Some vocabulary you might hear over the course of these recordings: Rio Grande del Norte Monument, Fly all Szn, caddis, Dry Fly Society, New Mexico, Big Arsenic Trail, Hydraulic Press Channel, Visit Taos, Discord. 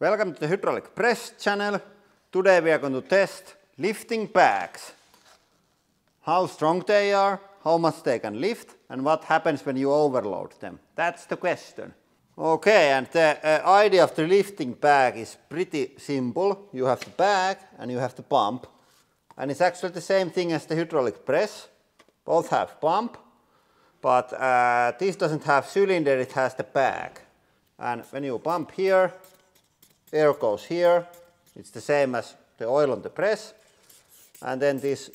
Welcome to the hydraulic press channel. Today we are going to test lifting bags. How strong they are, how much they can lift, and what happens when you overload them. That's the question. Okay, and the idea of the lifting bag is pretty simple. You have the bag and you have the pump. And it's actually the same thing as the hydraulic press. Both have pump, but this doesn't have cylinder, it has the bag. And when you pump here, air goes here. It's the same as the oil on the press, and then this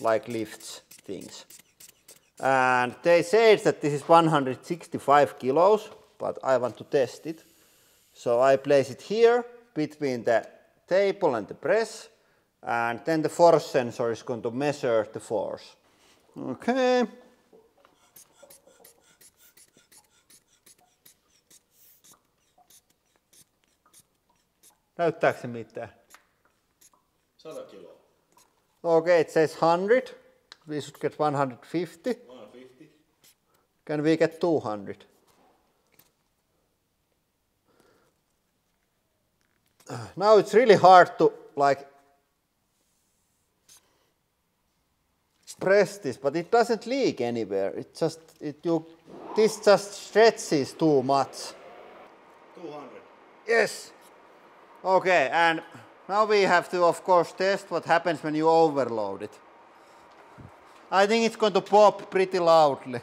like lifts things. And they say that this is 165 kilos, but I want to test it. So I place it here between the table and the press, and then the force sensor is going to measure the force. Okay. Näyttääkö se mitään? 100 kiloa. Okay, it says 100. We should get 150. 150. Can we get 200? Now it's really hard to like press this, but it doesn't leak anywhere. It just, this just stretches too much. 200. Yes. Okay, and now we have to, of course, test what happens when you overload it. I think it's going to pop pretty loudly.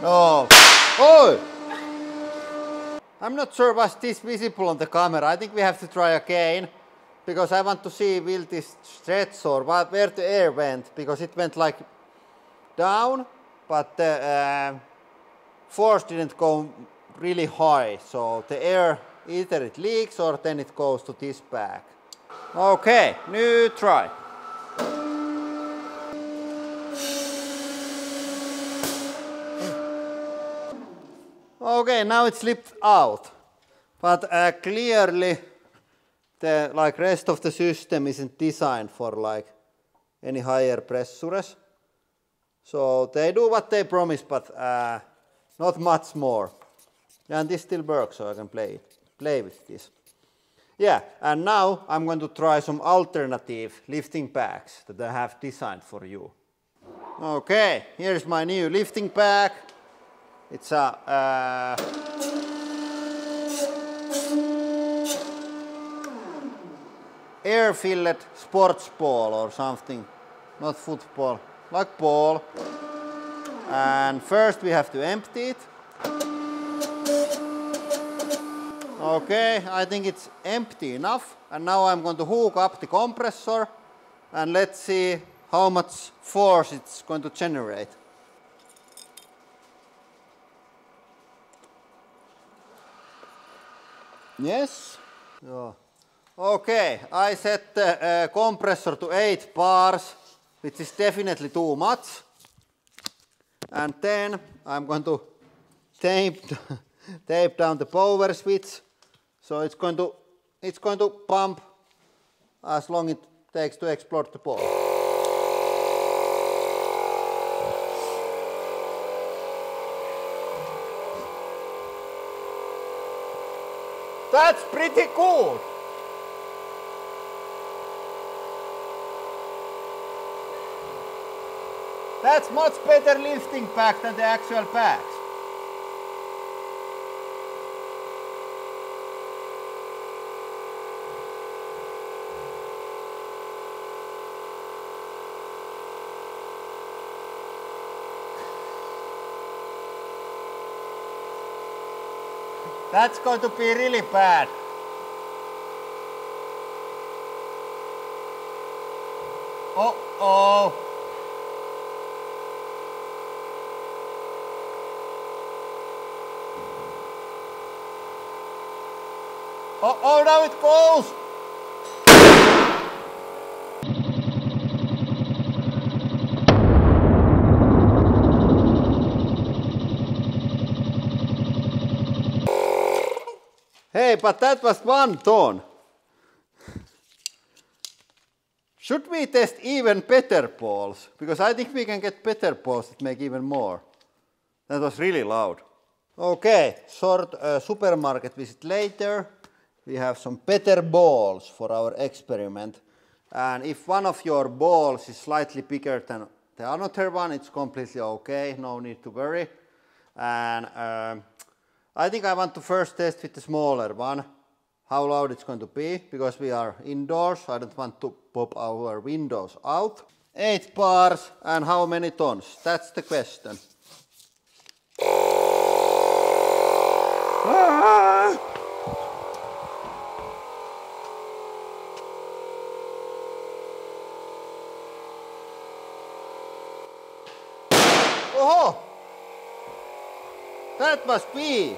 No. Oh! I'm not sure was this visible on the camera. I think we have to try again. Because I want to see will this stretch or where the air went, because it went like down, but the force didn't go really high, so the air either it leaks or then it goes to this bag. Okay, new try. Okay, now it slipped out, but clearly the like rest of the system isn't designed for like any higher pressures, so they do what they promise, but not much more. And this still works, so I can play with this. Yeah, and now I'm going to try some alternative lifting bags that I have designed for you. Okay, here's my new lifting bag. It's a air-filled sports ball or something, not football, like ball. And first we have to empty it. Okay, I think it's empty enough. And now I'm going to hook up the compressor and let's see how much force it's going to generate. Yes. Oh. Okay, I set the compressor to 8 bars, which is definitely too much. And then I'm going to tape down the power switch, so it's going to pump as long as it takes to explode the ball. That's pretty cool. That's much better lifting bag than the actual bags. That's going to be really bad. Uh-oh. Oh, oh, now it goes! Hey, but that was 1 ton. Should we test even better balls? Because I think we can get better balls that make even more. That was really loud. Okay, short supermarket visit later. We have some better balls for our experiment. And if one of your balls is slightly bigger than the another one, it's completely okay, no need to worry. And I think I want to first test with the smaller one, how loud it's going to be, because we are indoors. I don't want to pop our windows out. 8 bars and how many tons? That's the question. Ah! Oh, that must be.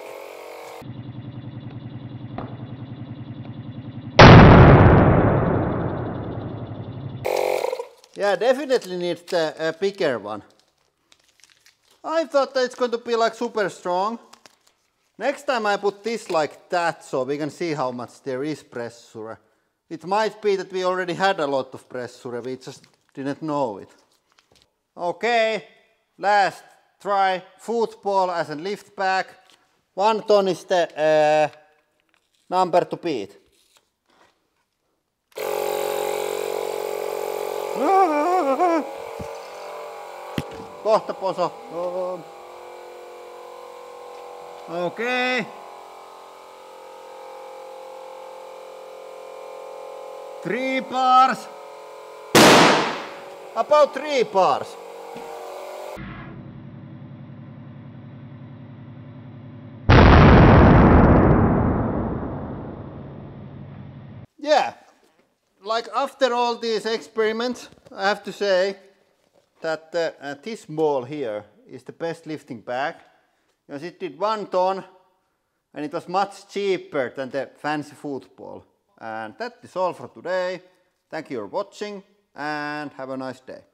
Yeah, definitely needs the bigger one. I thought that it's going to be like super strong. Next time I put this like that so we can see how much there is pressure. It might be that we already had a lot of pressure, we just didn't know it. Okay. Last try, football as a lift bag. 1 ton is the number to beat. Kohta poso. Okei. 3 bars. About 3 bars. Yeah, like after all these experiments, I have to say that this ball here is the best lifting bag, because it did 1 ton and it was much cheaper than the fancy football. And that is all for today. Thank you for watching and have a nice day.